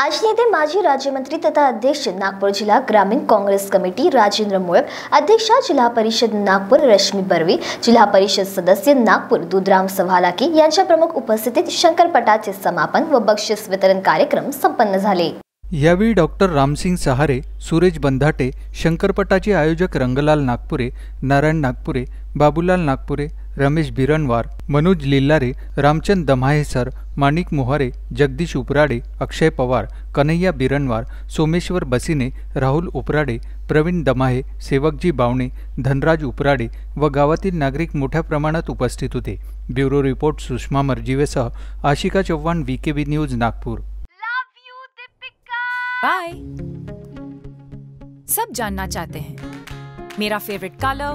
आजने माजी राज्यमंत्री तथा अध्यक्ष नागपुर जिला ग्रामीण कांग्रेस कमिटी राजेंद्र मोळप, अध्यक्ष जिल्हा परिषद नागपुर रश्मि बर्वे, जिल्हा परिषद सदस्य नागपुर दुधराम सभालाकी यांच्या प्रमुख उपस्थितीत शंकरपटाचे समापन व बक्षीस वितरण कार्यक्रम संपन्न झाले। यावेळी डॉक्टर रामसिंह सहारे, सुरेश बंधाटे, शंकरपटाचे आयोजक रंगलाल नागपुरे, नारायण नागपुरे, बाबूलाल नागपुरे, रमेश बिरनवार, मनोज लीलारे, रामचंद दमाहे सर, मानिक मोहारे, जगदीश उपराड़े, अक्षय पवार, कन्हैया बिरनवार, सोमेश्वर बसिने, राहुल उपराड़े, प्रवीण दमाहे, सेवकजी बावणे, धनराज उपराड़े व गावातील नागरिक मोठ्या प्रमाणात उपस्थित होते। ब्यूरो रिपोर्ट सुषमा मर्जीवे सह Ashika Chavan, VKB news Nagpur. Bye. सब जानना चाहते हैं मेरा फेवरेट कलर,